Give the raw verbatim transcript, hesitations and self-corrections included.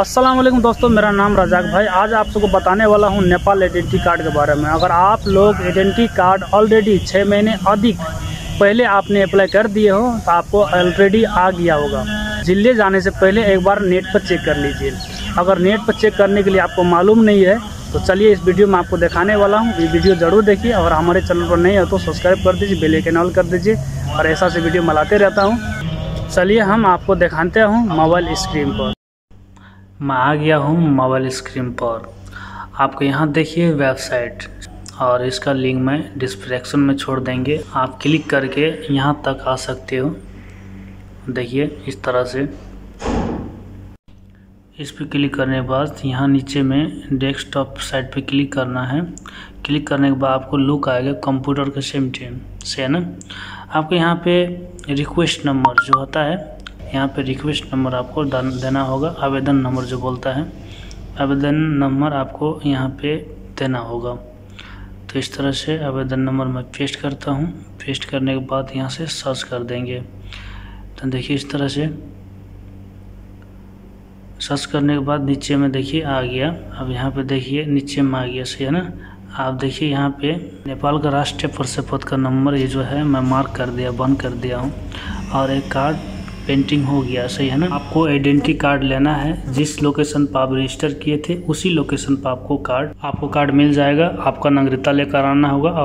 अस्सलाम वालेकुम दोस्तों, मेरा नाम रजाक भाई। आज आप सबको बताने वाला हूं नेपाल आइडेंटिटी कार्ड के बारे में। अगर आप लोग आइडेंटिटी कार्ड ऑलरेडी छः महीने अधिक पहले आपने अप्लाई कर दिए हो तो आपको ऑलरेडी आ गया होगा। जिले जाने से पहले एक बार नेट पर चेक कर लीजिए। अगर नेट पर चेक करने के लिए आपको मालूम नहीं है तो चलिए इस वीडियो में आपको दिखाने वाला हूँ। ये वीडियो ज़रूर देखिए और हमारे चैनल पर नहीं हो तो सब्सक्राइब कर दीजिए, बेल आइकन ऑल कर दीजिए और ऐसा से वीडियो मिलाते रहता हूँ। चलिए हम आपको दिखाते हूँ मोबाइल स्क्रीन पर। मैं आ गया हूँ मोबाइल स्क्रीन पर। आपको यहाँ देखिए वेबसाइट और इसका लिंक मैं डिस्क्रिप्शन में छोड़ देंगे। आप क्लिक करके यहाँ तक आ सकते हो। देखिए इस तरह से इस पर क्लिक करने के बाद यहाँ नीचे में डेस्कटॉप साइट पे क्लिक करना है। क्लिक करने के बाद आपको लुक आएगा कंप्यूटर के सेम टेम से, है ना। आपको यहाँ पे रिक्वेस्ट नंबर जो होता है, यहाँ पे रिक्वेस्ट नंबर आपको देना होगा। आवेदन नंबर जो बोलता है, आवेदन नंबर आपको यहाँ पे देना होगा। तो इस तरह से आवेदन नंबर मैं पेस्ट करता हूँ। पेस्ट करने के बाद यहाँ से सर्च कर देंगे। तो देखिए इस तरह से सर्च करने के बाद नीचे में देखिए आ गया। अब यहाँ पे देखिए नीचे में आ गया सही, है ना। आप देखिए यहाँ पे नेपाल का राष्ट्रीय परिचय पत्र का नंबर ये जो है मैं मार्क कर दिया, बंद कर दिया हूँ और एक कार्ड पेंटिंग हो गया सही, है ना। आपको आइडेंटिटी कार्ड लेना है। जिस लोकेशन पर आप रजिस्टर किए थे उसी लोकेशन पर आपको कार्ड आपको कार्ड मिल जाएगा। आपका नागरिकता लेकर आना होगा और